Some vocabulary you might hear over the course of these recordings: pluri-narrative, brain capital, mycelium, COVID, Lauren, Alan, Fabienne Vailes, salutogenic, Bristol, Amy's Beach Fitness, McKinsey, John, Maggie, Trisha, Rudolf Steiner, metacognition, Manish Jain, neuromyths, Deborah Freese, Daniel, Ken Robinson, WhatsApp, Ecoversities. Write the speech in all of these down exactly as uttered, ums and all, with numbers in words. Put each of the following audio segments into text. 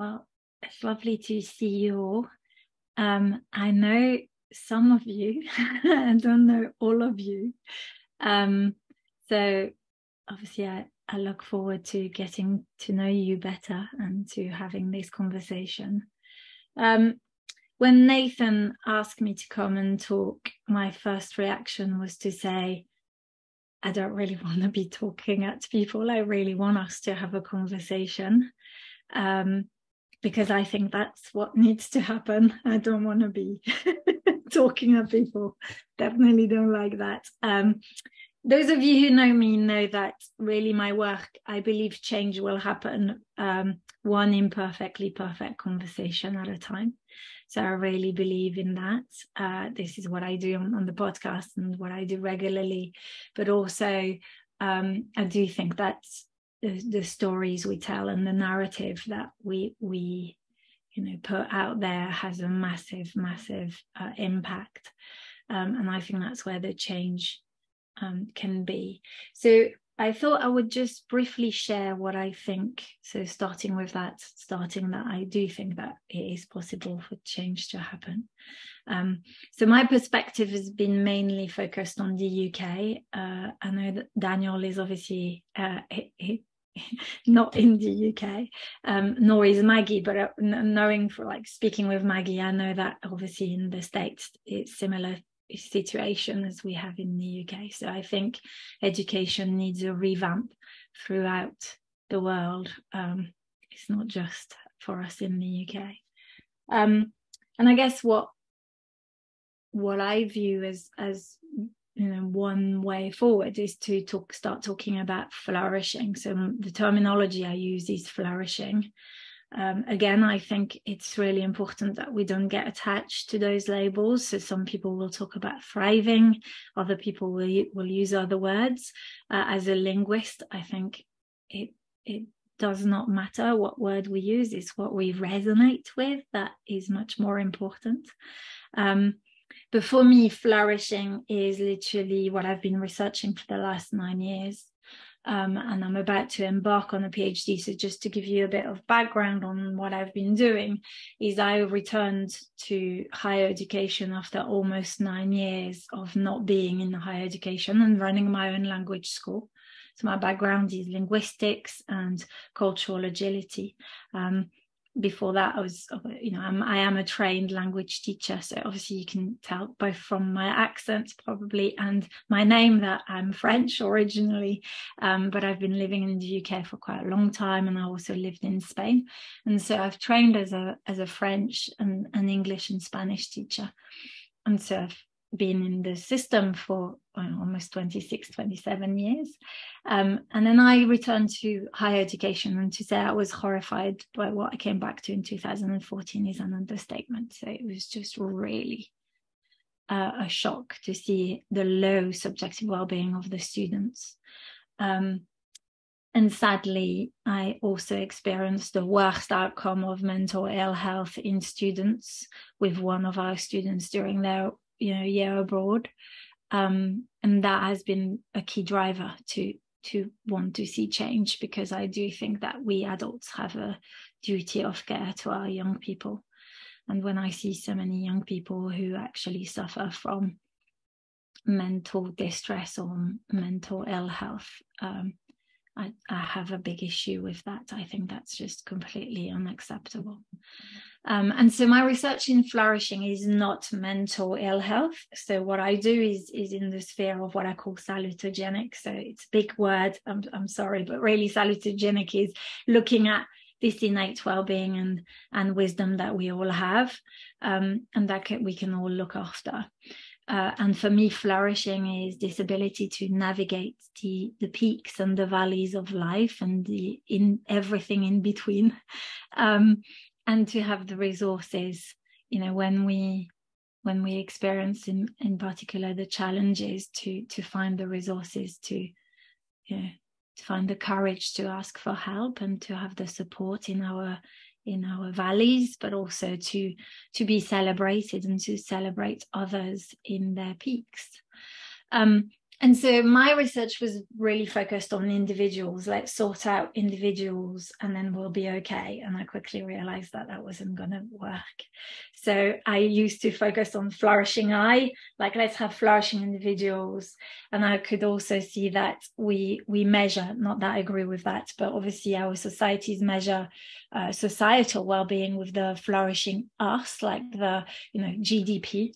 Well, it's lovely to see you all. Um, I know some of you, I don't know all of you. Um, so obviously I, I look forward to getting to know you better and to having this conversation. Um, when Nathan asked me to come and talk, my first reaction was to say, I don't really want to be talking at people. I really want us to have a conversation um, because I think that's what needs to happen. I don't want to be talking at people. Definitely don't like that. Um, those of you who know me know that really my work, I believe change will happen um, one imperfectly perfect conversation at a time. So I really believe in that. Uh, this is what I do on, on the podcast and what I do regularly. But also, um, I do think that the, the stories we tell and the narrative that we we you know put out there has a massive, massive uh, impact. Um, and I think that's where the change um, can be. So I thought I would just briefly share what I think. So starting with that, starting that I do think that it is possible for change to happen. Um, so my perspective has been mainly focused on the U K. Uh, I know that Daniel is obviously uh, he, he, not in the U K, um, nor is Maggie, but knowing for like speaking with Maggie, I know that obviously in the States it's similar situation as we have in the U K. So I think education needs a revamp throughout the world. Um, it's not just for us in the U K. Um, and I guess what what I view as as you know one way forward is to talk start talking about flourishing. So the terminology I use is flourishing. Um, again, I think it's really important that we don't get attached to those labels. So some people will talk about thriving, other people will, will use other words. Uh, as a linguist, I think it it does not matter what word we use, it's what we resonate with that is much more important. Um, but for me, flourishing is literally what I've been researching for the last nine years. Um, and I'm about to embark on a PhD. So just to give you a bit of background on what I've been doing is I returned to higher education after almost nine years of not being in higher education and running my own language school. So my background is linguistics and cultural agility. Um, before that, I was, you know, I'm, I am a trained language teacher. So obviously you can tell both from my accent probably and my name that I'm French originally. Um, but I've been living in the U K for quite a long time. And I also lived in Spain. And so I've trained as a as a French and an English and Spanish teacher. And so I've been in the system for well, almost twenty-six, twenty-seven years. Um, and then I returned to higher education, and to say I was horrified by what I came back to in two thousand fourteen is an understatement. So it was just really uh, a shock to see the low subjective well-being of the students. Um, and sadly, I also experienced the worst outcome of mental ill health in students with one of our students during their you know, year abroad. Um, and that has been a key driver to to want to see change, because I do think that we adults have a duty of care to our young people. And when I see so many young people who actually suffer from mental distress or mental ill health, um, I, I have a big issue with that. I think that's just completely unacceptable. Um, and so my research in flourishing is not mental ill health. So what I do is is in the sphere of what I call salutogenic. So it's a big word, I'm, I'm sorry, but really salutogenic is looking at this innate well-being and, and wisdom that we all have um, and that can, we can all look after. Uh, and for me, flourishing is this ability to navigate the, the peaks and the valleys of life and the in everything in between, um, and to have the resources, you know, when we when we experience in, in particular the challenges to to find the resources to, you know, to find the courage to ask for help and to have the support in our in our valleys, but also to to be celebrated and to celebrate others in their peaks. Um, And so my research was really focused on individuals. Let's sort out individuals and then we'll be okay. And I quickly realized that that wasn't going to work. So I used to focus on flourishing I, like let's have flourishing individuals. And I could also see that we we measure, not that I agree with that, but obviously our societies measure uh, societal well-being with the flourishing us, like the, you know, G D P.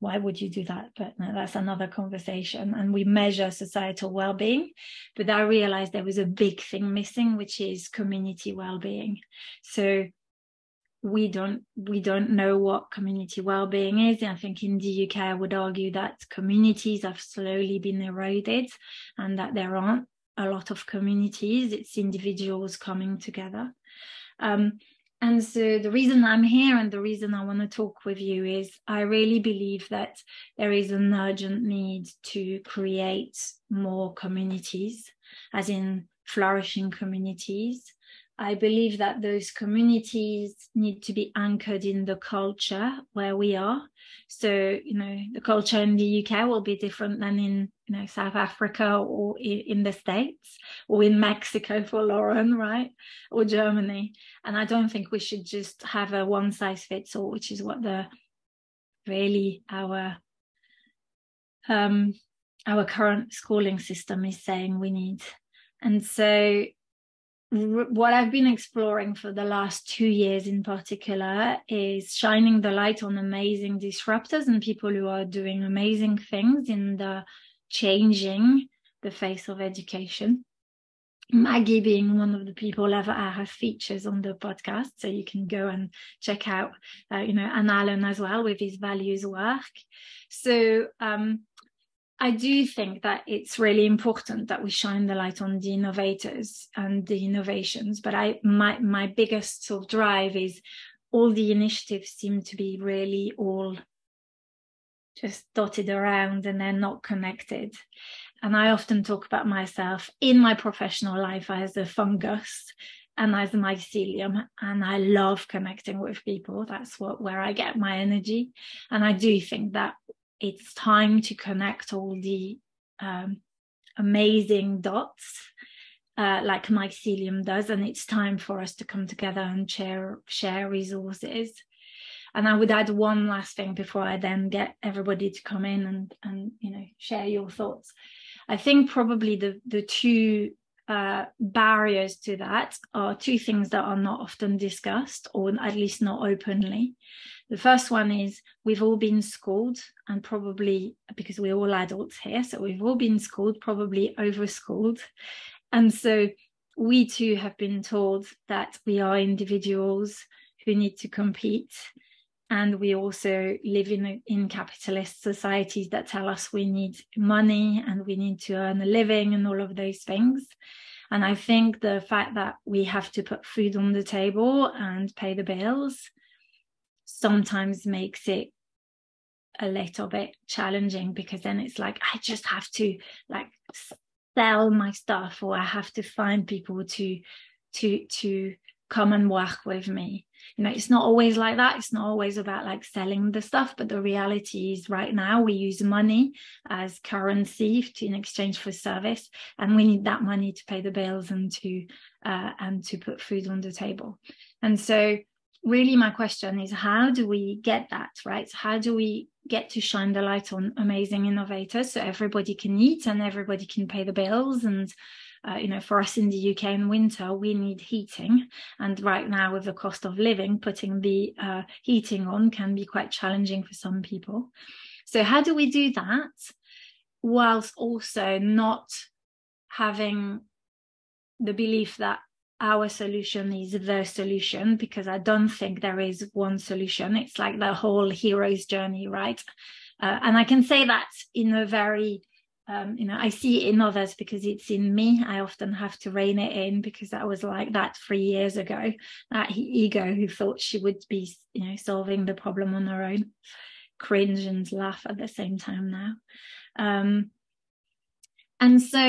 Why would you do that? But no, that's another conversation. And we measure societal well-being, but I realized there was a big thing missing, which is community well-being. So we don't we don't know what community well-being is. And I think in the U K, I would argue that communities have slowly been eroded and that there aren't a lot of communities. It's individuals coming together. Um, And so the reason I'm here and the reason I want to talk with you is I really believe that there is an urgent need to create more communities, as in flourishing communities. I believe that those communities need to be anchored in the culture where we are. So, you know, the culture in the U K will be different than in, you know, South Africa or in the States or in Mexico for Lauren, right? Or Germany. And I don't think we should just have a one size fits all, which is what the really our um, our current schooling system is saying we need. And so what I've been exploring for the last two years in particular is shining the light on amazing disruptors and people who are doing amazing things in the changing the face of education. Maggie being one of the people ever I have features on the podcast, so you can go and check out, uh, you know, and Alan as well with his values work. So um, I do think that it's really important that we shine the light on the innovators and the innovations, but I my my biggest sort of drive is all the initiatives seem to be really all just dotted around and they're not connected. And I often talk about myself in my professional life as a fungus and as a mycelium, and I love connecting with people. That's what where I get my energy. And I do think that it's time to connect all the um, amazing dots uh, like mycelium does, and it's time for us to come together and share share resources. And I would add one last thing before I then get everybody to come in and, and you know, share your thoughts. I think probably the, the two uh, barriers to that are two things that are not often discussed, or at least not openly. The first one is we've all been schooled, and probably because we're all adults here, so we've all been schooled, probably over-schooled. And so we too have been told that we are individuals who need to compete. And we also live in, in capitalist societies that tell us we need money and we need to earn a living and all of those things. And I think the fact that we have to put food on the table and pay the bills sometimes makes it a little bit challenging, because then it's like, I just have to like sell my stuff, or I have to find people to, to, to come and work with me. You know, it's not always like that. It's not always about like selling the stuff, but the reality is right now we use money as currency to, in exchange for service, and we need that money to pay the bills and to uh, and to put food on the table. And so really my question is, how do we get that right? How do we get to shine the light on amazing innovators so everybody can eat and everybody can pay the bills? And Uh, you know, for us in the U K in winter, we need heating. And right now with the cost of living, putting the uh, heating on can be quite challenging for some people. So how do we do that whilst also not having the belief that our solution is the solution? Because I don't think there is one solution. It's like the whole hero's journey, right? Uh, and I can say that in a very Um, you know, I see it in others because it's in me. I often have to rein it in, because I was like that three years ago, that ego who thought she would be, you know, solving the problem on her own. Cringe and laugh at the same time now. Um, and so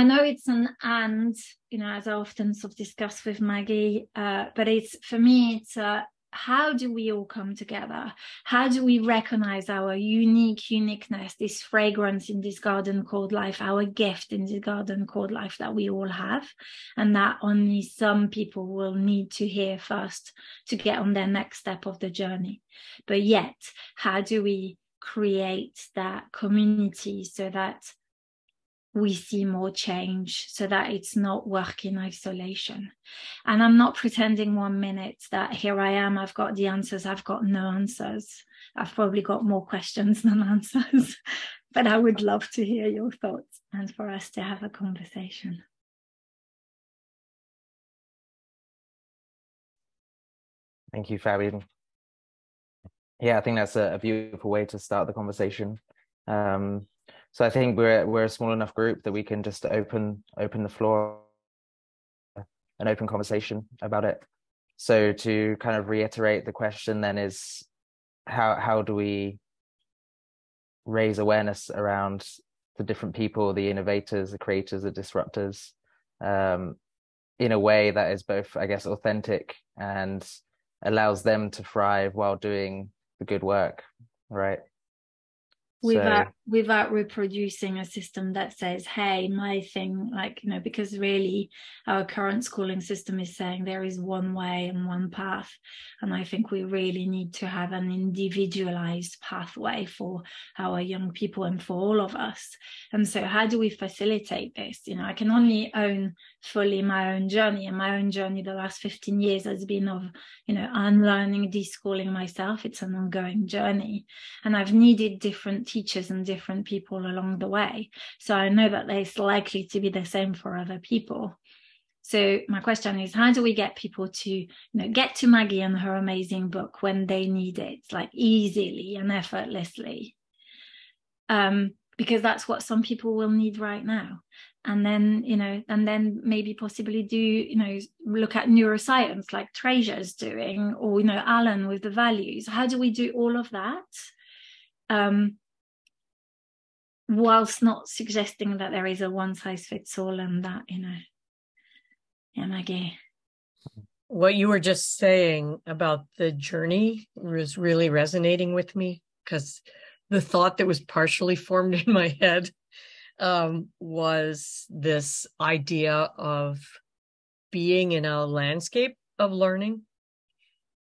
I know it's an and, you know, as I often sort of discuss with Maggie, uh, but it's, for me, it's a, how do we all come together? How do we recognize our unique uniqueness, this fragrance in this garden called life, our gift in this garden called life that we all have, and that only some people will need to hear first to get on their next step of the journey. But yet, how do we create that community so that we see more change, so that it's not work in isolation? And I'm not pretending one minute that here I am, I've got the answers, I've got no answers. I've probably got more questions than answers, but I would love to hear your thoughts and for us to have a conversation. Thank you, Fabienne. Yeah, I think that's a beautiful way to start the conversation. Um, So I think we're we're a small enough group that we can just open open the floor, an open conversation about it. So to kind of reiterate the question then is, how how do we raise awareness around the different people, the innovators, the creators, the disruptors, um, in a way that is both, I guess, authentic and allows them to thrive while doing the good work, right? Without, so, without reproducing a system that says, hey, my thing, like, you know, because really our current schooling system is saying there is one way and one path. And I think we really need to have an individualized pathway for our young people and for all of us. And so how do we facilitate this? You know, I can only own fully my own journey, and my own journey the last fifteen years has been of, you know, unlearning, deschooling myself. It's an ongoing journey, and I've needed different teachers and different people along the way. So I know that it's likely to be the same for other people. So my question is, how do we get people to, you know, get to Maggie and her amazing book when they need it, like easily and effortlessly? Um, because that's what some people will need right now. And then, you know, and then maybe possibly do, you know, look at neuroscience like Trisha's doing, or, you know, Alan with the values. How do we do all of that? Um, whilst not suggesting that there is a one-size-fits-all and that, you know, yeah, Maggie. What you were just saying about the journey was really resonating with me, because the thought that was partially formed in my head um, was this idea of being in a landscape of learning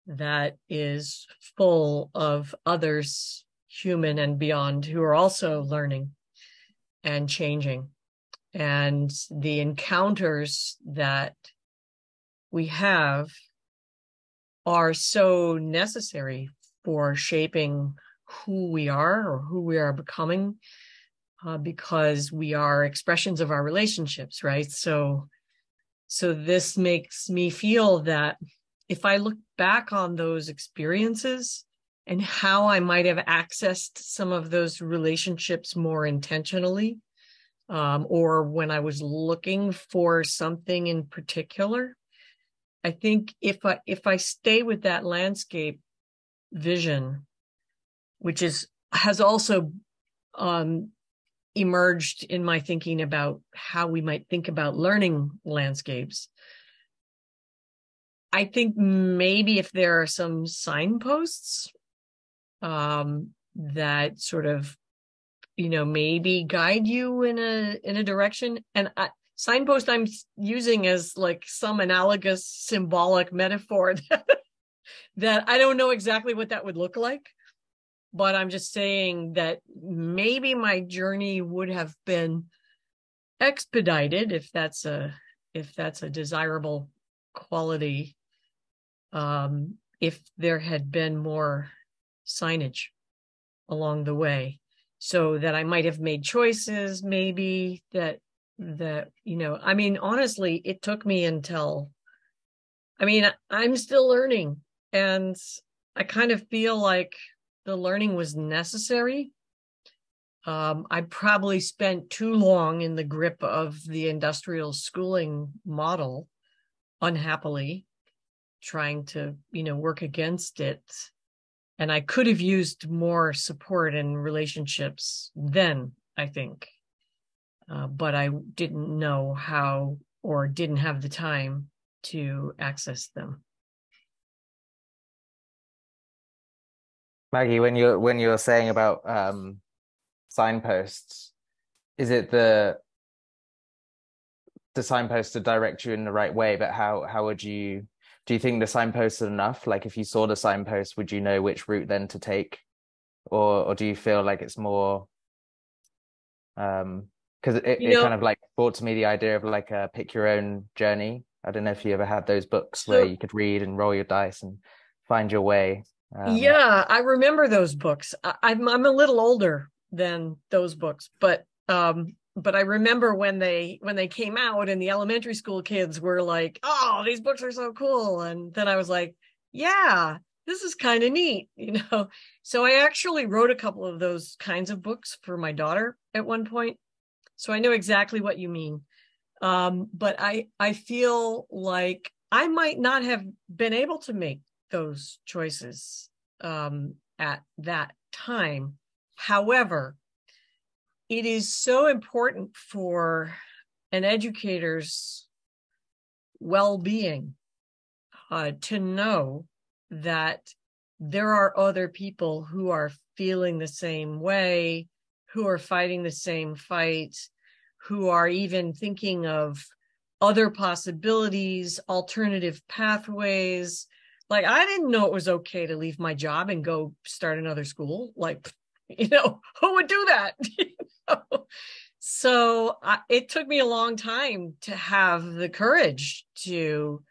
that is full of others, human and beyond, who are also learning and changing. And the encounters that we have are so necessary for shaping who we are or who we are becoming, uh, because we are expressions of our relationships, right? So, so this makes me feel that if I look back on those experiences and how I might have accessed some of those relationships more intentionally, um, or when I was looking for something in particular, I think if I, if I stay with that landscape vision, which is has also um, emerged in my thinking about how we might think about learning landscapes, I think maybe if there are some signposts um that sort of, you know, maybe guide you in a in a direction, and I, signpost I'm using as like some analogous symbolic metaphor that, that I don't know exactly what that would look like, but I'm just saying that maybe my journey would have been expedited, if that's a if that's a desirable quality, um if there had been more signage along the way, so that I might have made choices, maybe that, that, you know, I mean, honestly, it took me until, I mean, I'm still learning, and I kind of feel like the learning was necessary. Um, I probably spent too long in the grip of the industrial schooling model, unhappily, trying to, you know, work against it. And I could have used more support in relationships then, I think. Uh, but I didn't know how, or didn't have the time to access them. Maggie, when you're when you're saying about um, signposts, is it the the signposts to direct you in the right way? But how how would you do you think the signposts are enough? Like, if you saw the signpost, would you know which route then to take, or or do you feel like it's more? Um, because it, it know, kind of like brought to me the idea of like a pick your own journey. I don't know if you ever had those books where you could read and roll your dice and find your way. Um, yeah, I remember those books. I, I'm I'm a little older than those books, but um, but I remember when they when they came out and the elementary school kids were like, "Oh, these books are so cool," and then I was like, "Yeah, this is kind of neat," you know. So I actually wrote a couple of those kinds of books for my daughter at one point. So I know exactly what you mean, um, but I I feel like I might not have been able to make those choices um, at that time. However, it is so important for an educator's well-being uh, to know that there are other people who are feeling the same way, who are fighting the same fight, who are even thinking of other possibilities, alternative pathways. Like, I didn't know it was okay to leave my job and go start another school. Like, you know, who would do that? You know? So I, it took me a long time to have the courage to,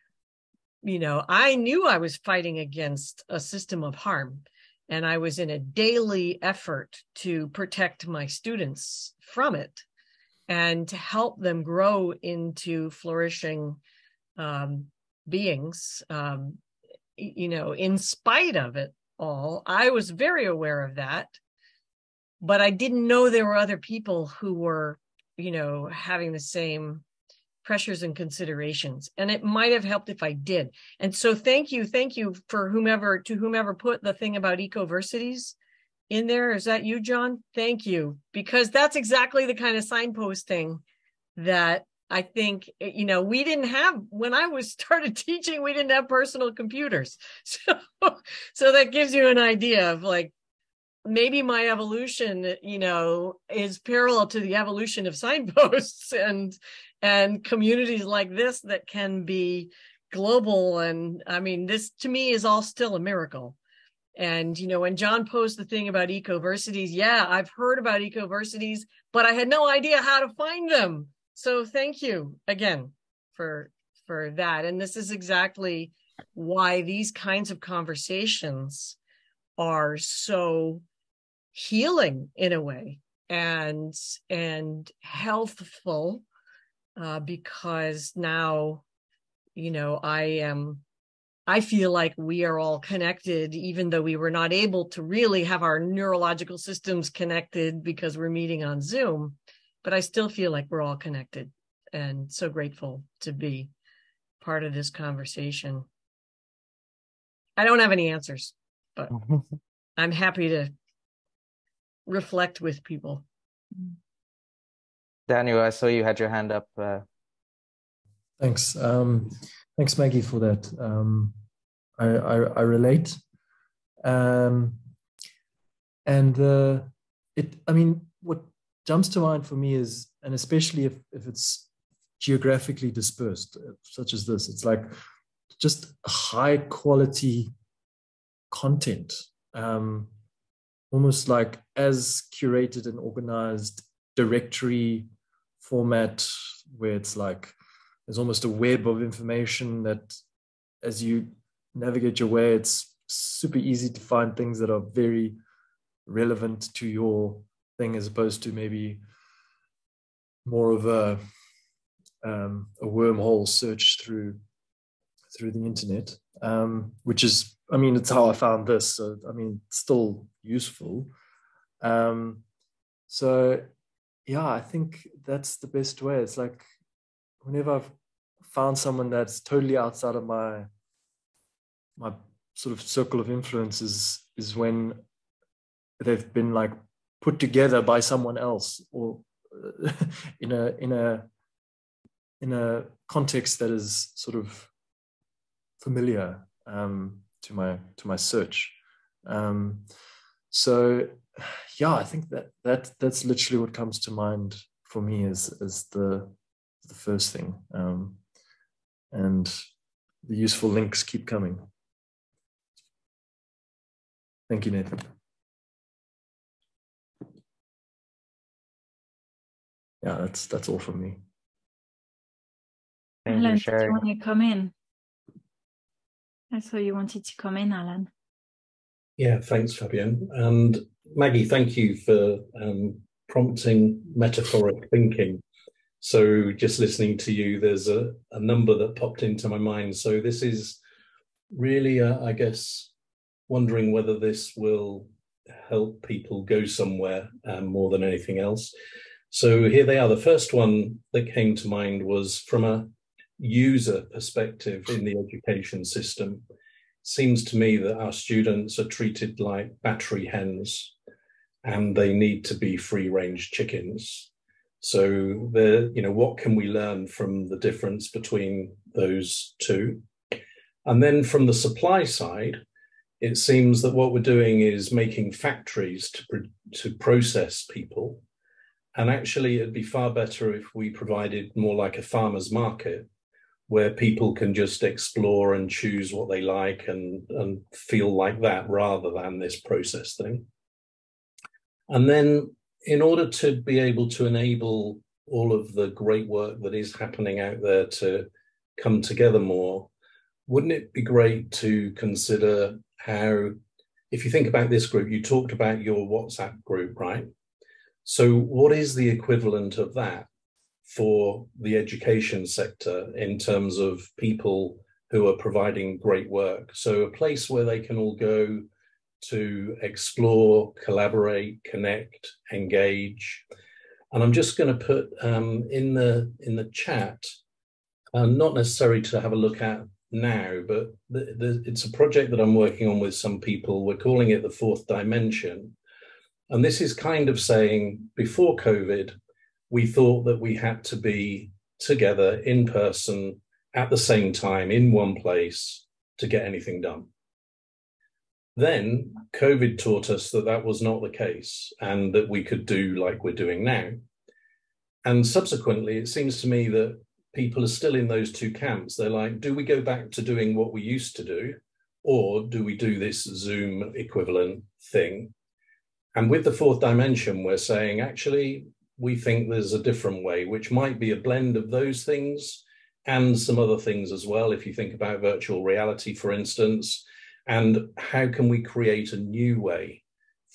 you know, I knew I was fighting against a system of harm, and I was in a daily effort to protect my students from it and to help them grow into flourishing um, beings. Um, you know, in spite of it all, I was very aware of that, but I didn't know there were other people who were, you know, having the same pressures and considerations. And it might have helped if I did. And so thank you. Thank you for whomever, to whomever put the thing about Ecoversities in there. Is that you, John? Thank you. Because that's exactly the kind of signposting that I think, you know, we didn't have, when I was started teaching, we didn't have personal computers. So, so that gives you an idea of like, maybe my evolution, you know, is parallel to the evolution of signposts and, and communities like this that can be global. And I mean, this to me is all still a miracle. And, you know, when John posed the thing about Ecoversities, yeah, I've heard about Ecoversities, but I had no idea how to find them. So thank you again for for that. And this is exactly why these kinds of conversations are so healing in a way and and healthful, uh, because now, you know, I am I feel like we are all connected, even though we were not able to really have our neurological systems connected because we're meeting on Zoom. But I still feel like we're all connected, and so grateful to be part of this conversation. I don't have any answers, but I'm happy to reflect with people. Daniel, I saw you had your hand up. Uh... Thanks. Um, thanks, Maggie, for that. Um, I, I, I relate. Um, and uh, it, I mean, what jumps to mind for me is, and especially if, if it's geographically dispersed, such as this, it's like just high quality content, um, almost like as curated and organized directory format, where it's like, there's almost a web of information that as you navigate your way, it's super easy to find things that are very relevant to your thing, as opposed to maybe more of a um, a wormhole search through through the internet, um, which is, I mean, it's how I found this. So I mean, it's still useful. Um, so yeah, I think that's the best way. It's like whenever I've found someone that's totally outside of my my sort of circle of influence is is when they've been like put together by someone else, or uh, in a in a in a context that is sort of familiar um, to my to my search, Um, so yeah, I think that that that's literally what comes to mind for me is is the the first thing. Um, and the useful links keep coming. Thank you, Nathan. Yeah, that's that's all from me. Thank Alan, you, sure. When you come in, I saw you wanted to come in, Alan. Yeah, thanks, Fabienne. And Maggie, thank you for um, prompting metaphoric thinking. So just listening to you, there's a, a number that popped into my mind. So this is really, uh, I guess, wondering whether this will help people go somewhere um, more than anything else. So here they are. The first one that came to mind was from a user perspective in the education system. It seems to me that our students are treated like battery hens and they need to be free-range chickens. So, you know, what can we learn from the difference between those two? And then from the supply side, it seems that what we're doing is making factories to, to process people. And actually, it'd be far better if we provided more like a farmer's market where people can just explore and choose what they like and, and feel like that rather than this process thing. And then in order to be able to enable all of the great work that is happening out there to come together more, wouldn't it be great to consider how, if you think about this group, you talked about your WhatsApp group, right? So what is the equivalent of that for the education sector in terms of people who are providing great work? So a place where they can all go to explore, collaborate, connect, engage. And I'm just going to put um, in the in the chat, uh, not necessary to have a look at now, but the, the, it's a project that I'm working on with some people. We're calling it the Fourth Dimension. And this is kind of saying, before COVID, we thought that we had to be together in person at the same time in one place to get anything done. Then COVID taught us that that was not the case and that we could do like we're doing now. And subsequently, it seems to me that people are still in those two camps. They're like, do we go back to doing what we used to do, or do we do this Zoom equivalent thing? And with the Fourth Dimension, we're saying, actually, we think there's a different way, which might be a blend of those things and some other things as well. If you think about virtual reality, for instance, and how can we create a new way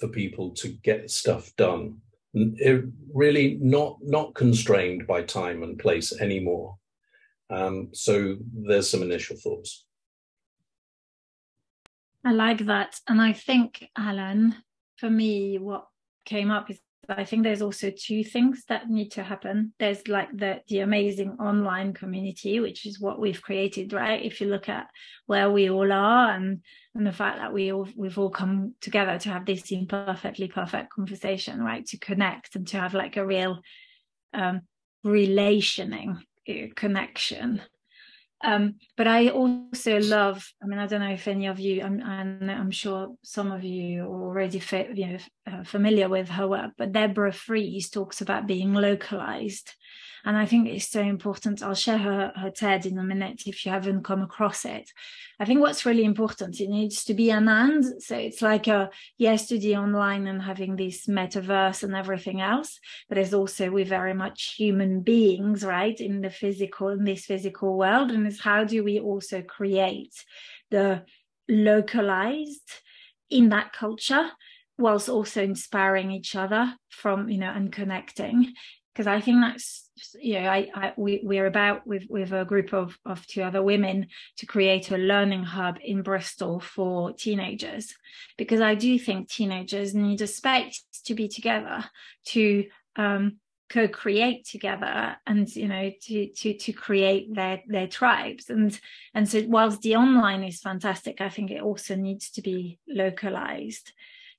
for people to get stuff done? It really not, not constrained by time and place anymore. Um, so there's some initial thoughts. I like that. And I think, Alan, for me, what came up is I think there's also two things that need to happen. There's like the, the amazing online community, which is what we've created, right? If you look at where we all are and, and the fact that we all, we've all come together to have this imperfectly perfect conversation, right? To connect and to have like a real um, relationing connection. Um, but I also love, I mean, I don't know if any of you, I'm, and I'm sure some of you are already fa you know, uh, familiar with her work, but Deborah Freese talks about being localized. And I think it's so important. I'll share her, her TED in a minute if you haven't come across it. I think what's really important, it needs to be an and. So it's like a yes to the online and having this metaverse and everything else. But there's also, we're very much human beings, right? In the physical, in this physical world. And it's how do we also create the localized in that culture whilst also inspiring each other from, you know, and connecting. Because I think that's, you know, I, I we we're about with with a group of of two other women to create a learning hub in Bristol for teenagers, because I do think teenagers need a space to be together, to um, co-create together, and you know, to to to create their their tribes. And and so whilst the online is fantastic, I think it also needs to be localized.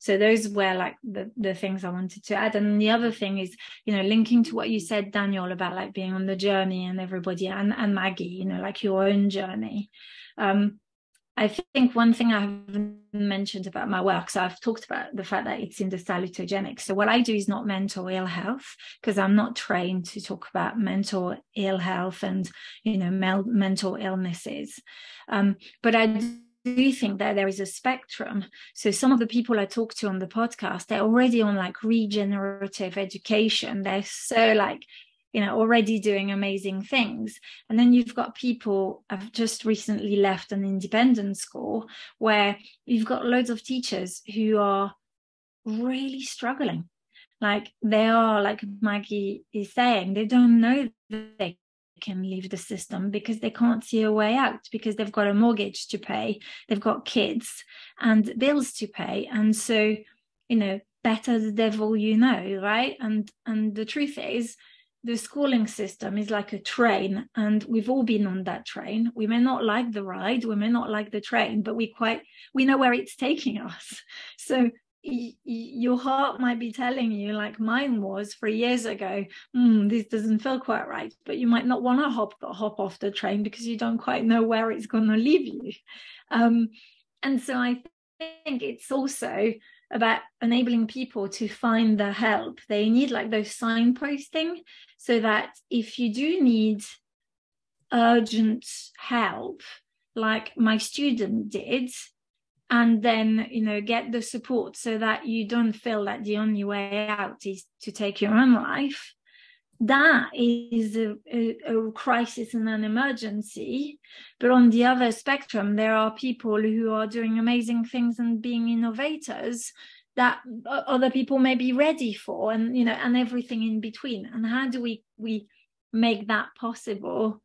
So those were like the, the things I wanted to add. And the other thing is, you know, linking to what you said, Daniel, about like being on the journey and everybody and, and Maggie, you know, like your own journey. Um, I think one thing I haven't mentioned about my work, so I've talked about the fact that it's in the salutogenic. So what I do is not mental ill health, because I'm not trained to talk about mental ill health and, you know, mel- mental illnesses. Um, but I do think that there is a spectrum. So some of the people I talk to on the podcast, they're already on like regenerative education. They're so like, you know, already doing amazing things. And then you've got people, I've just recently left an independent school where you've got loads of teachers who are really struggling. Like they are, like Maggie is saying, they don't know that they can leave the system because they can't see a way out, because they've got a mortgage to pay, they've got kids and bills to pay. And so, you know, better the devil you know, right? And and the truth is, the schooling system is like a train, and we've all been on that train. We may not like the ride, we may not like the train, but we quite, we know where it's taking us. So y- y- your heart might be telling you, like mine was three years ago, mm, this doesn't feel quite right, but you might not want to hop, hop off the train because you don't quite know where it's going to leave you. Um, and so I think it's also about enabling people to find the help they need, like those signposting, so that if you do need urgent help, like my student did, and then, you know, get the support so that you don't feel that the only way out is to take your own life. That is a, a, a crisis and an emergency. But on the other spectrum, there are people who are doing amazing things and being innovators that other people may be ready for, and, you know, and everything in between. And how do we, we make that possible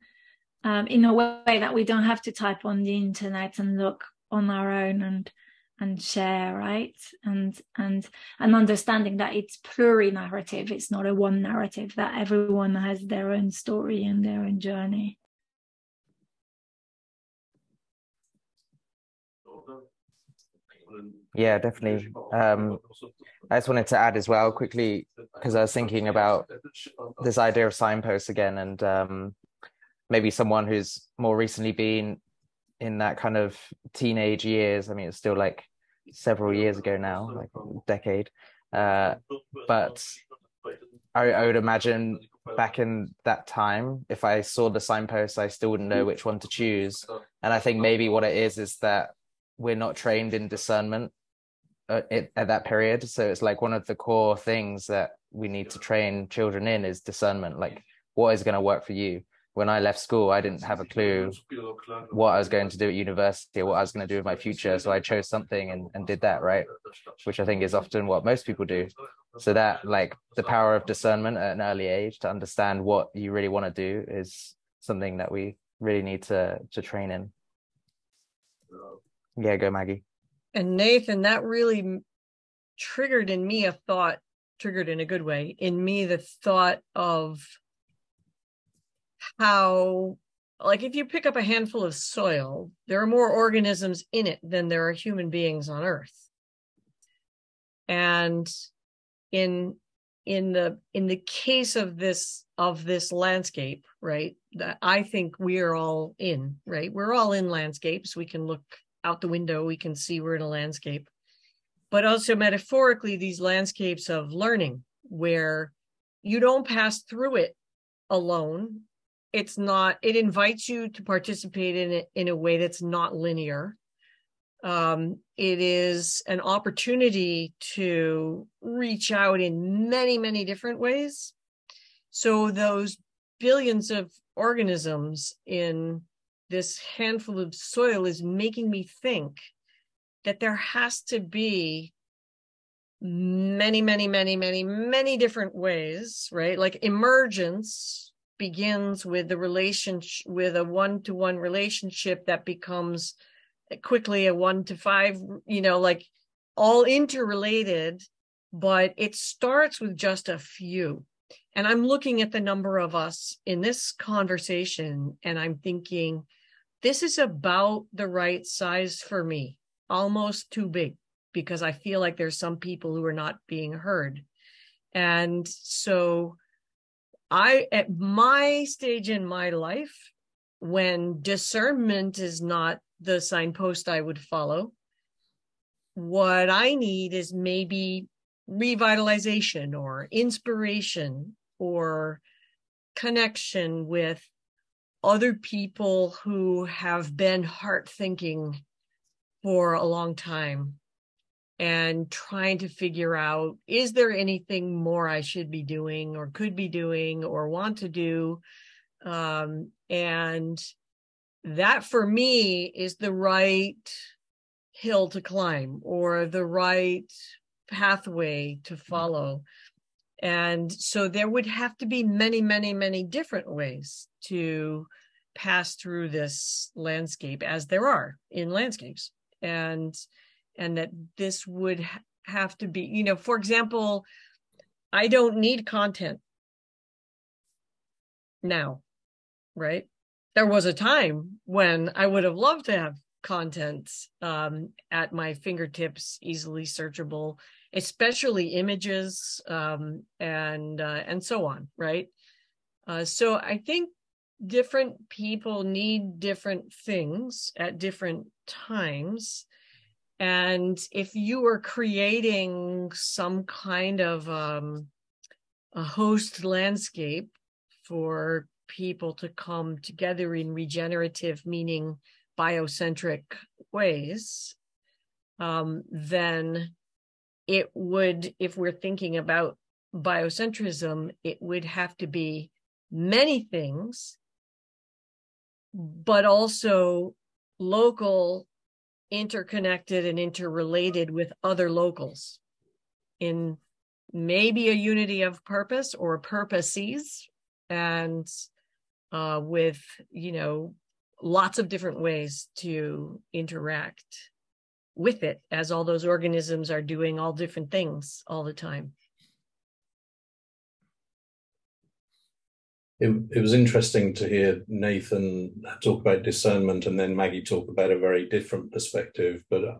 um, in a way that we don't have to type on the internet and look on our own and and share, right? And and and understanding that it's pluri-narrative, it's not a one narrative, that everyone has their own story and their own journey. Yeah, definitely. Um, I just wanted to add as well quickly, because I was thinking about this idea of signposts again, and um, maybe someone who's more recently been in that kind of teenage years. I mean, it's still like several years ago now, like a decade. Uh, but I, I would imagine back in that time, if I saw the signposts, I still wouldn't know which one to choose. And I think maybe what it is, is that we're not trained in discernment at, at that period. So it's like one of the core things that we need to train children in is discernment. Like, what is going to work for you? When I left school, I didn't have a clue what I was going to do at university or what I was going to do with my future. So I chose something and, and did that, right? Which I think is often what most people do. So that, like, the power of discernment at an early age to understand what you really want to do is something that we really need to, to train in. Yeah, go Maggie. And Nathan, that really triggered in me a thought, triggered in a good way, in me the thought of how, like, if you pick up a handful of soil, there are more organisms in it than there are human beings on Earth. And in in the in the case of this of this landscape, right, that I think we are all in, right? We're all in landscapes. We can look out the window, we can see we're in a landscape. But also metaphorically, these landscapes of learning, where you don't pass through it alone. It's not, it invites you to participate in it in a way that's not linear. Um, it is an opportunity to reach out in many, many different ways. So those billions of organisms in this handful of soil is making me think that there has to be many, many, many, many, many different ways, right? Like emergence begins with the relationship, with a one-to-one relationship that becomes quickly a one-to-five, you know, like all interrelated, but it starts with just a few. And I'm looking at the number of us in this conversation, and I'm thinking, this is about the right size for me, almost too big, because I feel like there's some people who are not being heard. And so I, at my stage in my life, when discernment is not the signpost I would follow. What I need is maybe revitalization or inspiration or connection with other people who have been heart thinking for a long time and trying to figure out, is there anything more I should be doing or could be doing or want to do? Um, and that for me is the right hill to climb or the right pathway to follow. And so there would have to be many, many, many different ways to pass through this landscape, as there are in landscapes. And, and that this would have to be, you know, for example, I don't need content now, right? There was a time when I would have loved to have content um, at my fingertips, easily searchable, especially images um, and uh, and so on, right? Uh, so I think different people need different things at different times. And if you are creating some kind of um, a host landscape for people to come together in regenerative, meaning biocentric ways, um, then it would, if we're thinking about biocentrism, it would have to be many things, but also local, interconnected and interrelated with other locals in maybe a unity of purpose or purposes, and uh, with, you know, lots of different ways to interact with it, as all those organisms are doing all different things all the time. It, it was interesting to hear Nathan talk about discernment and then Maggie talk about a very different perspective. But uh,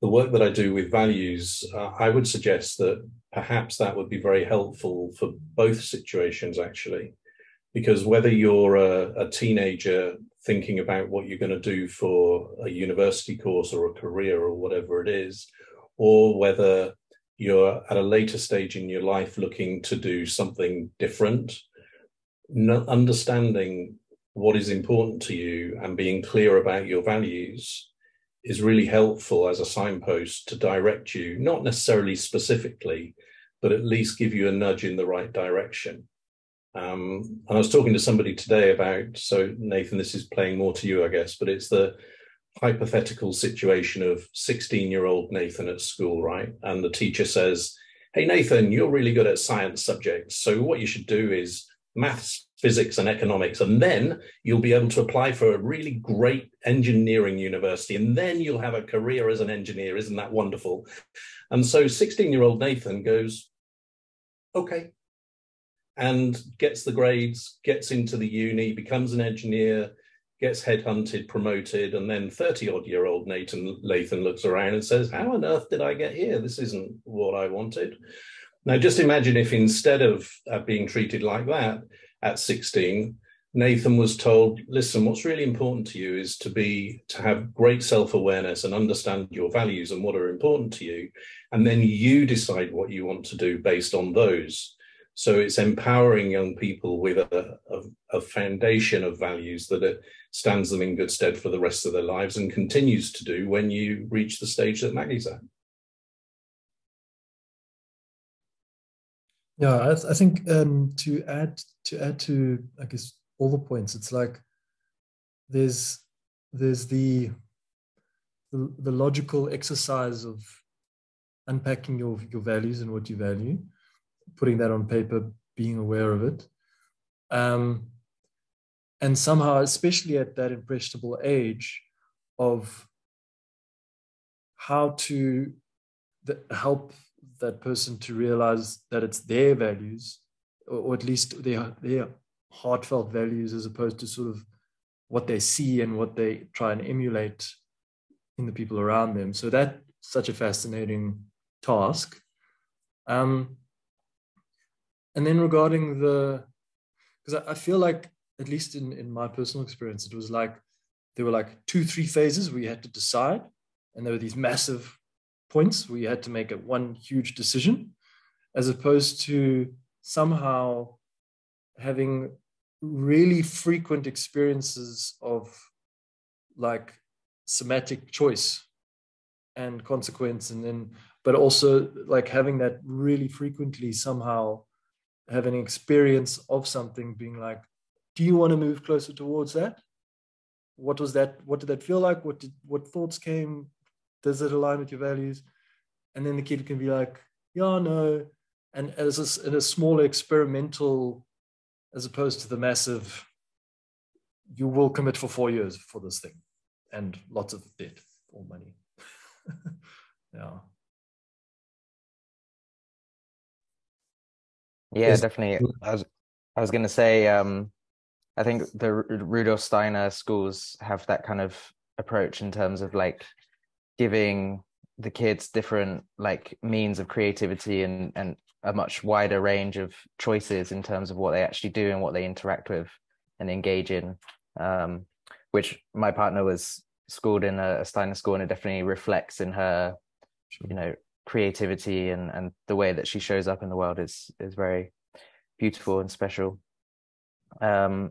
the work that I do with values, uh, I would suggest that perhaps that would be very helpful for both situations, actually, because whether you're a, a teenager thinking about what you're going to do for a university course or a career or whatever it is, or whether you're at a later stage in your life looking to do something different, understanding what is important to you and being clear about your values is really helpful as a signpost to direct you, not necessarily specifically, but at least give you a nudge in the right direction. Um, and I was talking to somebody today about, so Nathan, this is playing more to you, I guess, but it's the hypothetical situation of sixteen-year-old Nathan at school, right? And the teacher says, hey, Nathan, you're really good at science subjects. So what you should do is maths, physics, and economics, and then you'll be able to apply for a really great engineering university, and then you'll have a career as an engineer. Isn't that wonderful? And so sixteen-year-old Nathan goes, okay, and gets the grades, gets into the uni, becomes an engineer, gets headhunted, promoted, and then thirty-odd-year-old Nathan Lathan looks around and says, how on earth did I get here? This isn't what I wanted. Now, just imagine if instead of uh, being treated like that at sixteen, Nathan was told, listen, what's really important to you is to be to have great self-awareness and understand your values and what are important to you, and then you decide what you want to do based on those. So it's empowering young people with a, a, a foundation of values that it stands them in good stead for the rest of their lives and continues to do when you reach the stage that Maggie's at. Yeah, I, th I think um, to add to add to I guess all the points, it's like there's there's the the, the logical exercise of unpacking your your values and what you value, putting that on paper, being aware of it. Um, and somehow, especially at that impressionable age, of how to th help that person to realize that it's their values, or, or at least their, their heartfelt values, as opposed to sort of what they see and what they try and emulate in the people around them. So that's such a fascinating task. Um, And then regarding the, because I feel like, at least in, in my personal experience, it was like there were like two, three phases where you had to decide. And there were these massive points where you had to make a one huge decision, as opposed to somehow having really frequent experiences of like somatic choice and consequence, and then, but also like having that really frequently somehow have an experience of something being like, do you want to move closer towards that? What was that? What did that feel like? What did, what thoughts came? Does it align with your values? And then the kid can be like, yeah, no. And as a, in a smaller experimental, as opposed to the massive, you will commit for four years for this thing and lots of debt or money. yeah. Yeah, yes. Definitely. I was, I was going to say, um, I think the R- Rudolf Steiner schools have that kind of approach in terms of like giving the kids different like means of creativity and, and a much wider range of choices in terms of what they actually do and what they interact with and engage in, um, which my partner was schooled in a Steiner school, and it definitely reflects in her, sure. you know, creativity and, and the way that she shows up in the world is is very beautiful and special. Um,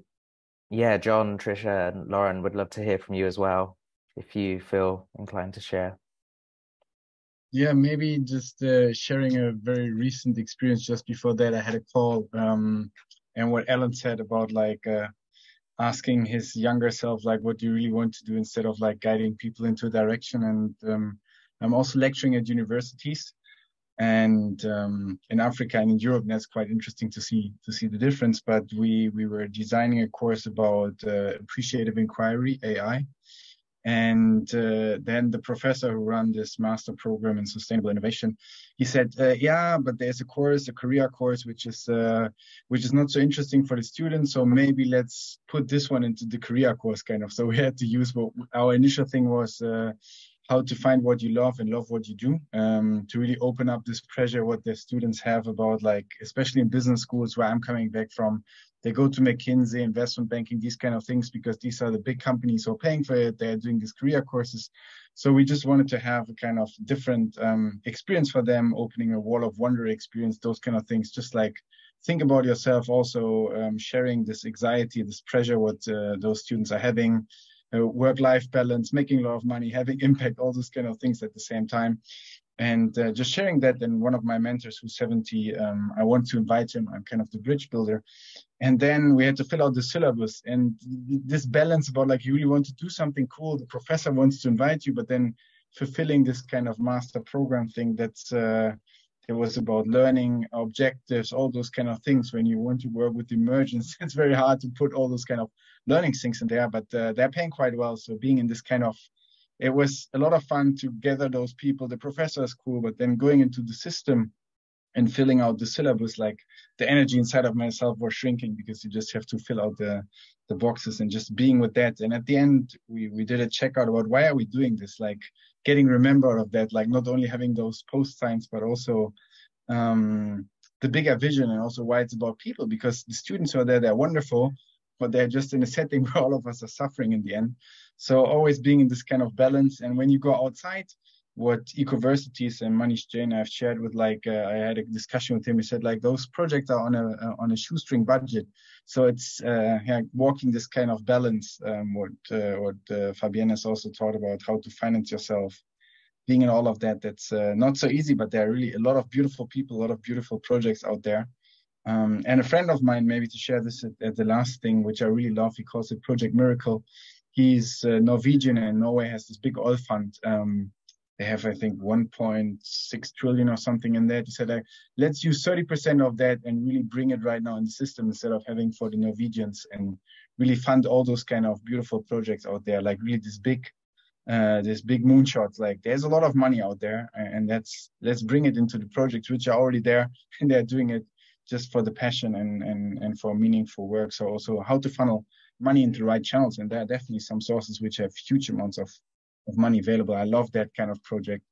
yeah, John, Trisha and Lauren, would love to hear from you as well, if you feel inclined to share. Yeah, maybe just uh, sharing a very recent experience. Just before that, I had a call, um, and what Alan said about like uh, asking his younger self, like, what do you really want to do, instead of like guiding people into a direction. And um, I'm also lecturing at universities, and um, in Africa and in Europe, and that's quite interesting to see to see the difference. But we we were designing a course about uh, appreciative inquiry, A I. And uh, then the professor who ran this master program in sustainable innovation, he said, uh, yeah, but there's a course, a career course, which is uh, which is not so interesting for the students. So maybe let's put this one into the career course, kind of. So we had to use what our initial thing was, uh, how to find what you love and love what you do, um, to really open up this pressure what the students have about, like, especially in business schools where I'm coming back from, they go to McKinsey, investment banking, these kind of things, because these are the big companies who are paying for it. They're doing these career courses. So we just wanted to have a kind of different um, experience for them, opening a wall of wonder experience, those kind of things. Just like think about yourself also, um, sharing this anxiety, this pressure what uh, those students are having, uh, work-life balance, making a lot of money, having impact, all those kind of things at the same time. And uh, just sharing that, and one of my mentors who's seventy, um, I want to invite him. I'm kind of the bridge builder. And then we had to fill out the syllabus, and this balance about like, you really want to do something cool. The professor wants to invite you, but then fulfilling this kind of master program thing that's, uh, it was about learning objectives, all those kind of things. When you want to work with emergence, it's very hard to put all those kind of learning things in there, but uh, they're paying quite well. So being in this kind of, it was a lot of fun to gather those people. The professor is cool, but then going into the system and filling out the syllabus, like the energy inside of myself was shrinking, because you just have to fill out the, the boxes and just being with that. And at the end, we, we did a checkout about why are we doing this? Like getting remembered of that, like not only having those post signs, but also um, the bigger vision, and also why it's about people, because the students who are there, they're wonderful, but they're just in a setting where all of us are suffering in the end. So always being in this kind of balance. And when you go outside, what Ecoversities and Manish Jain I've shared with, like, uh, I had a discussion with him. He said, like, those projects are on a uh, on a shoestring budget. So it's uh, yeah, walking this kind of balance, um, what, uh, what uh, Fabienne has also taught about, how to finance yourself, being in all of that. That's uh, not so easy, but there are really a lot of beautiful people, a lot of beautiful projects out there. Um, and a friend of mine, maybe to share this at, at the last thing, which I really love, he calls it Project Miracle. He's uh, Norwegian, and Norway has this big oil fund. Um, They have, I think, one point six trillion or something in that. He said, like, let's use thirty percent of that and really bring it right now in the system, instead of having for the Norwegians, and really fund all those kind of beautiful projects out there. Like really this big, uh, this big moonshot. Like there's a lot of money out there, and that's, let's bring it into the projects which are already there, and they're doing it just for the passion and, and, and for meaningful work. So also how to funnel money into the right channels. And there are definitely some sources which have huge amounts of of money available. I love that kind of project,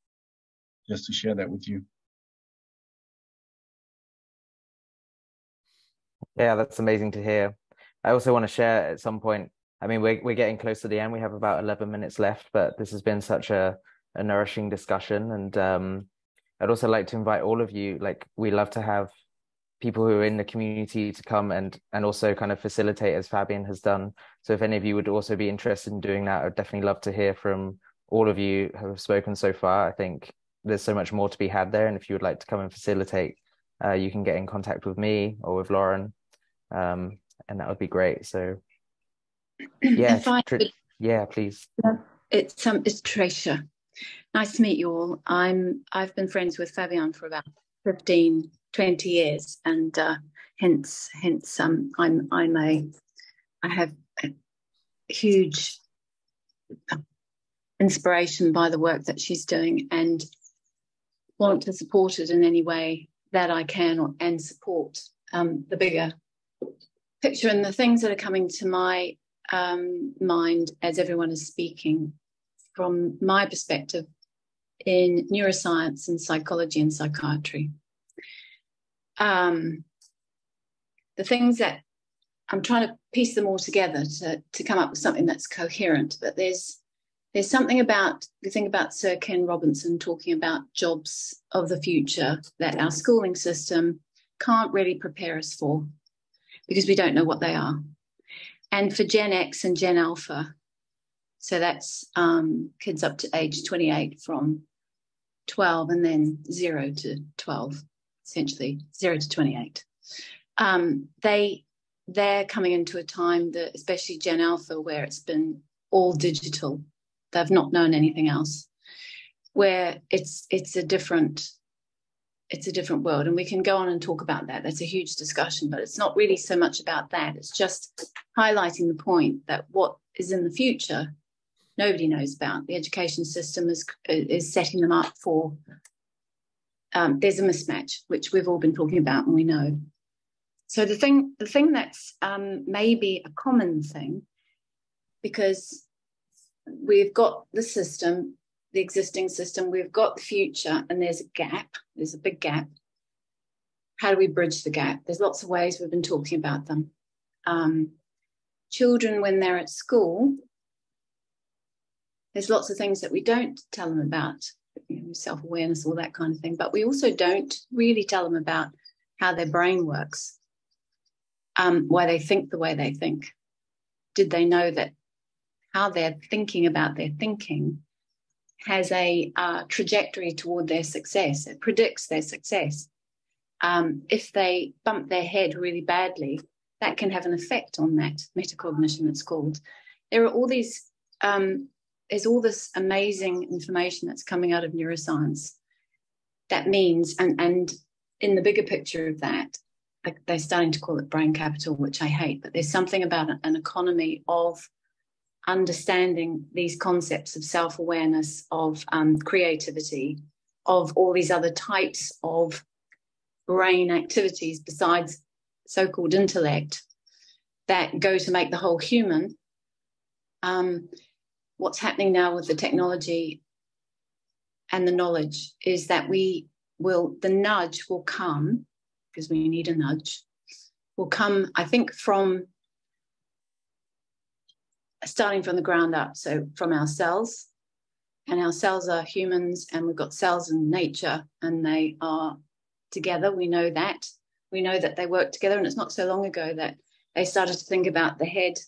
just to share that with you. Yeah, that's amazing to hear. I also want to share at some point I mean, we're, we're getting close to the end. We have about eleven minutes left, but this has been such a, a nourishing discussion. And um, I'd also like to invite all of you, like we love to have people who are in the community to come and and also kind of facilitate as Fabienne has done. So if any of you would also be interested in doing that, I'd definitely love to hear from all of you who have spoken so far. I think there's so much more to be had there. And if you would like to come and facilitate, uh, you can get in contact with me or with Lauren, um, and that would be great. So yeah, finally, yeah, please. It's um, it's Trisha. Nice to meet you all. I'm I've been friends with Fabienne for about fifteen, twenty years, and uh, hence hence um, I'm I'm a I have a huge inspiration by the work that she's doing, and want to support it in any way that I can, or, and support um, the bigger picture and the things that are coming to my um, mind as everyone is speaking. From my perspective, in neuroscience and psychology and psychiatry, um, the things that I'm trying to piece them all together to to come up with something that's coherent. But there's there's something about, we think about Sir Ken Robinson talking about jobs of the future that our schooling system can't really prepare us for because we don't know what they are. And for Gen X and Gen Alpha, so that's um, kids up to age twenty-eight from twelve and then zero to twelve, essentially zero to twenty-eight. Um, they, they're coming into a time that, especially Gen Alpha, where it's been all digital. They've not known anything else, where it's it's a different it's a different world, and we can go on and talk about that. That's a huge discussion, but it's not really so much about that. It's just highlighting the point that what is in the future, nobody knows about. The education system is is setting them up for. Um, there's a mismatch, which we've all been talking about, and we know. So the thing the thing that's um, maybe a common thing, because we've got the system, the existing system, we've got the future, and there's a gap, there's a big gap. How do we bridge the gap? There's lots of ways, we've been talking about them. Um, children, when they're at school, there's lots of things that we don't tell them about, you know, self-awareness, all that kind of thing, but we also don't really tell them about how their brain works, um, why they think the way they think. Did they know that how they're thinking about their thinking has a uh, trajectory toward their success? It predicts their success. Um, if they bump their head really badly, that can have an effect on that, metacognition it's called. There are all these, um, there's all this amazing information that's coming out of neuroscience. That means, and, and in the bigger picture of that, like they're starting to call it brain capital, which I hate, but there's something about an economy of understanding these concepts of self-awareness, of um, creativity, of all these other types of brain activities besides so-called intellect that go to make the whole human. Um, what's happening now with the technology and the knowledge is that we will, the nudge will come, because we need a nudge, will come, I think, from starting from the ground up, so from our cells, and our cells are humans, and we've got cells in nature, and they are together. We know that. We know that they work together, and it's not so long ago that they started to think about the head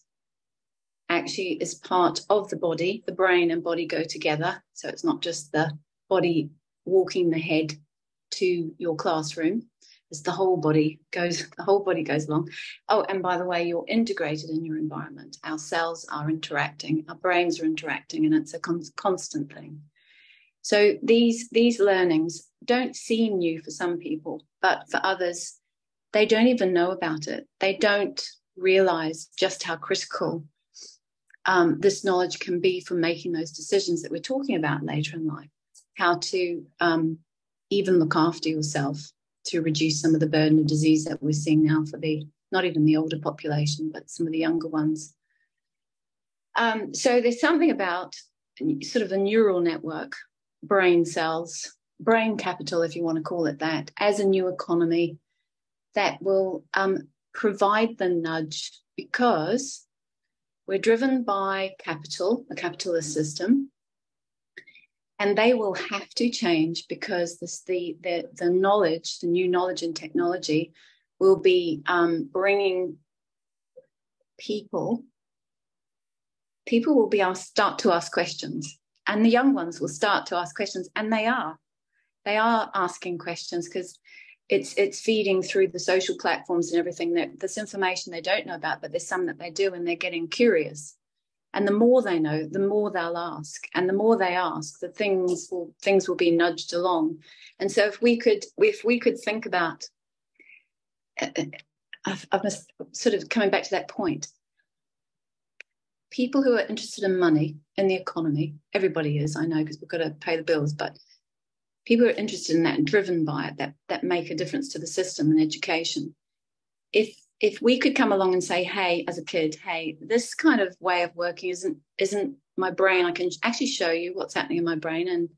actually is part of the body. The brain and body go together, so it's not just the body walking the head to your classroom. It's the whole body goes, the whole body goes along. Oh, and by the way, you're integrated in your environment. Our cells are interacting, our brains are interacting, and it's a con constant thing. So these, these learnings don't seem new for some people, but for others, they don't even know about it. They don't realize just how critical um, this knowledge can be for making those decisions that we're talking about later in life, how to um, even look after yourself, to reduce some of the burden of disease that we're seeing now for the, not even the older population, but some of the younger ones. Um, so there's something about sort of a neural network, brain cells, brain capital, if you want to call it that, as a new economy that will um, provide the nudge, because We're driven by capital, a capitalist system, and they will have to change because this, the, the, the knowledge, the new knowledge and technology will be um, bringing people, people will be asked, start to ask questions, and the young ones will start to ask questions, and they are. They are asking questions because it's it's feeding through the social platforms and everything. That this information they don't know about, but there's some that they do, and they're getting curious. And the more they know, the more they'll ask, and the more they ask, the things will things will be nudged along. And so, if we could if we could think about, I've, I've sort of coming back to that point. People who are interested in money and the economy, everybody is, I know, because we've got to pay the bills, but people who are interested in that and driven by it, that, that make a difference to the system and education. If if we could come along and say, hey, as a kid, hey, this kind of way of working isn't isn't my brain. I can actually show you what's happening in my brain, and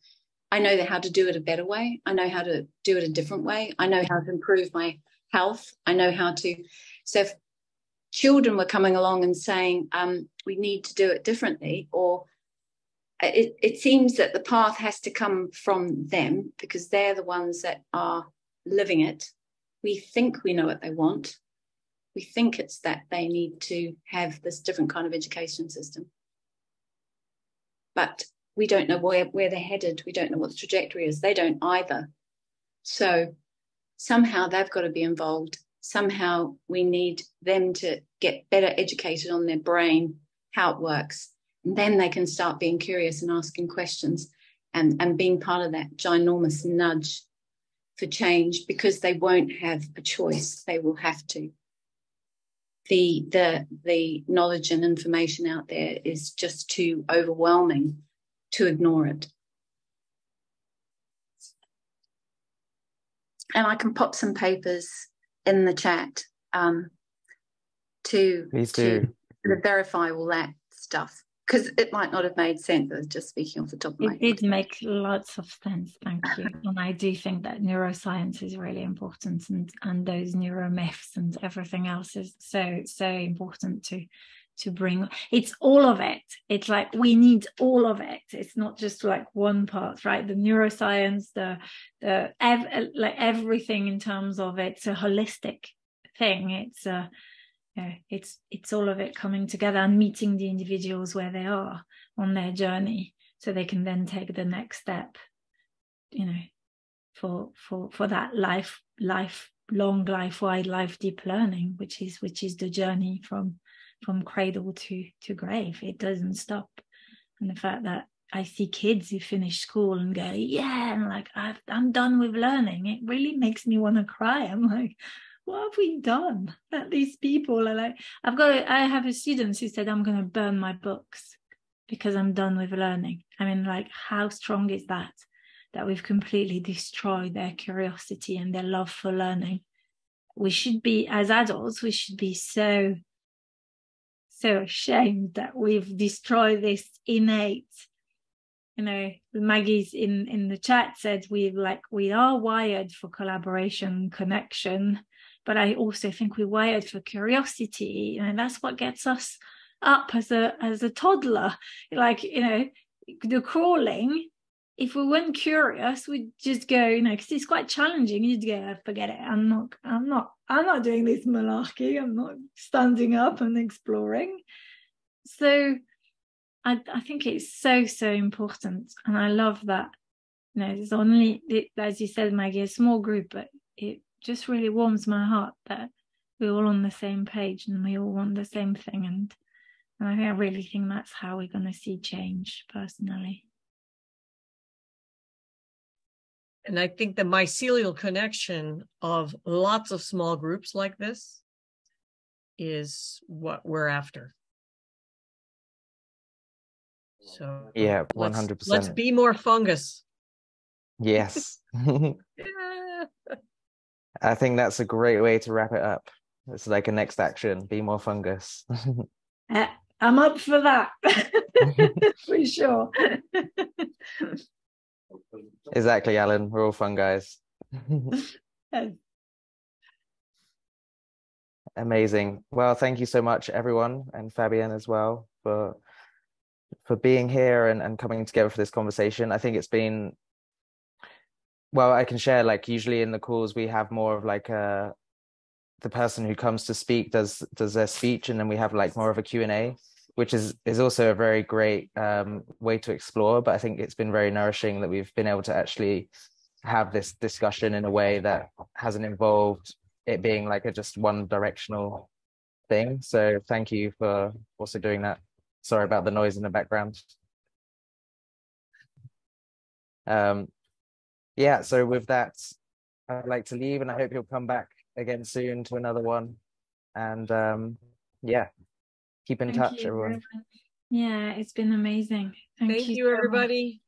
I know how to do it a better way. I know how to do it a different way. I know how to improve my health. I know how to. So if children were coming along and saying, um, we need to do it differently, or It, it seems that the path has to come from them because they're the ones that are living it. We think we know what they want. We think it's that they need to have this different kind of education system. But we don't know where, where they're headed. We don't know what the trajectory is. They don't either. So somehow they've got to be involved. Somehow we need them to get better educated on their brain, how it works. And then they can start being curious and asking questions and, and being part of that ginormous nudge for change, because they won't have a choice. They will have to. The, the, the knowledge and information out there is just too overwhelming to ignore it. And I can pop some papers in the chat um, to, to verify all that stuff. Because it might not have made sense. I was just speaking off the top of my head. It did make lots of sense, thank you. And I do think that neuroscience is really important, and, and those neuromyths and everything else is so, so important to, to bring. It's all of it. It's like we need all of it. It's not just like one part, right? The neuroscience, the, the ev like everything in terms of it. It's a holistic thing. It's a... Yeah, it's it's all of it coming together and meeting the individuals where they are on their journey, so they can then take the next step, you know, for for for that life life long life wide life deep learning, which is which is the journey from from cradle to to grave. It doesn't stop. And the fact that I see kids who finish school and go, yeah, and like I've, I'm done with learning, it really makes me want to cry. I'm like, what have we done? That these people are like, I've got, I have a student who said, I'm going to burn my books because I'm done with learning. I mean, like, how strong is that? That we've completely destroyed their curiosity and their love for learning. We should be, as adults, we should be so, so ashamed that we've destroyed this innate, you know, Maggie's in, in the chat said, we like, we are wired for collaboration, connection. But I also think we're wired for curiosity, and that's what gets us up as a as a toddler. Like, you know, the crawling, if we weren't curious, we'd just go, you know, because it's quite challenging. You'd go, forget it. I'm not, I'm not, I'm not doing this malarkey. I'm not standing up and exploring. So I, I think it's so, so important. And I love that, you know, it's only, it, as you said, Maggie, a small group, but it just really warms my heart that we're all on the same page and we all want the same thing. And, and I, think, I really think that's how we're going to see change personally. And I think the mycelial connection of lots of small groups like this is what we're after. So yeah, one hundred percent. Let's, let's be more fungus. Yes. Yeah. I think that's a great way to wrap it up. It's like a next action, be more fungus. uh, I'm up for that, for sure. Exactly, Alan, we're all fun guys. Amazing. Well, thank you so much, everyone, and Fabienne as well, for for being here and, and coming together for this conversation. I think it's been, well, I can share, like, usually in the calls we have more of like a, the person who comes to speak does does their speech, and then we have like more of a Q and A, which is is also a very great um, way to explore. But I think it's been very nourishing that we've been able to actually have this discussion in a way that hasn't involved it being like a just one directional thing. So thank you for also doing that. Sorry about the noise in the background. Um, yeah, so with that, I'd like to leave, and I hope you'll come back again soon to another one. And um, yeah, keep in touch, everyone. Yeah, it's been amazing. Thank you, everybody.